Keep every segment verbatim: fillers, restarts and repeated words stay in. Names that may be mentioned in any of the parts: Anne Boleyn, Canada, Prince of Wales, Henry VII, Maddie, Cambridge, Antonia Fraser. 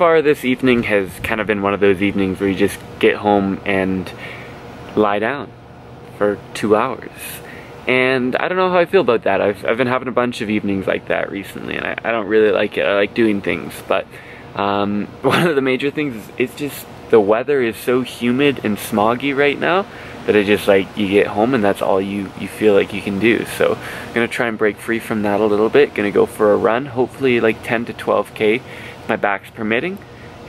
far this evening has kind of been one of those evenings where you just get home and lie down for two hours. And I don't know how I feel about that. I've, I've been having a bunch of evenings like that recently, and I, I don't really like it. I like doing things, but um, one of the major things is it's just the weather is so humid and smoggy right now that it just, like, you get home and that's all you, you feel like you can do. So I'm going to try and break free from that a little bit. Going to go for a run, hopefully like ten to twelve K, my back's permitting,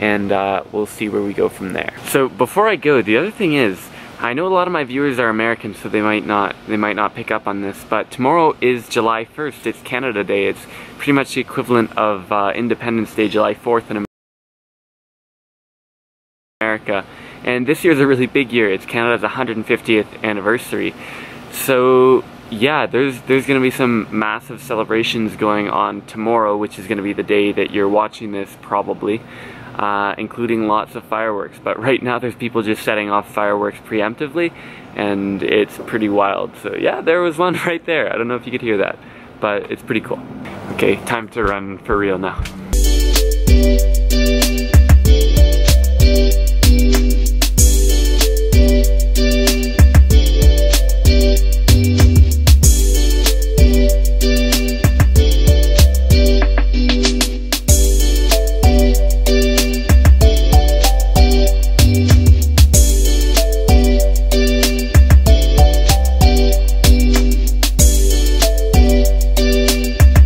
and uh, we'll see where we go from there. So before I go, the other thing is, I know a lot of my viewers are American, so they might not they might not pick up on this, but tomorrow is July first. It's Canada Day. It's pretty much the equivalent of uh, Independence Day, July fourth in America. And this year's a really big year. It's Canada's one hundred fiftieth anniversary. So yeah, there's there's going to be some massive celebrations going on tomorrow, which is going to be the day that you're watching this probably. Uh, including lots of fireworks, but right now there's people just setting off fireworks preemptively, and it's pretty wild. So yeah, there was one right there. I don't know if you could hear that, but it's pretty cool. Okay, time to run for real now.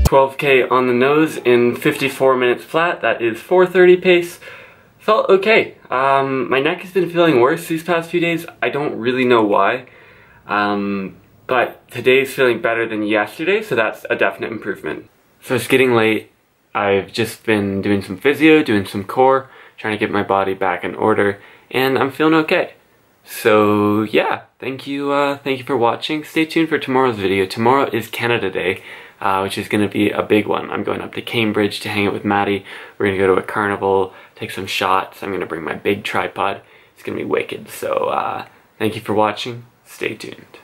twelve K on the nose in fifty-four minutes flat. That is four thirty pace. Felt okay. Um, my neck has been feeling worse these past few days. I don't really know why, um, but today's feeling better than yesterday, so that's a definite improvement. So it's getting late. I've just been doing some physio, doing some core, trying to get my body back in order, and I'm feeling okay. So yeah, thank you, uh, thank you for watching. Stay tuned for tomorrow's video. Tomorrow is Canada Day. Uh, which is going to be a big one. I'm going up to Cambridge to hang out with Maddie. We're going to go to a carnival, take some shots. I'm going to bring my big tripod. It's going to be wicked. So uh, thank you for watching. Stay tuned.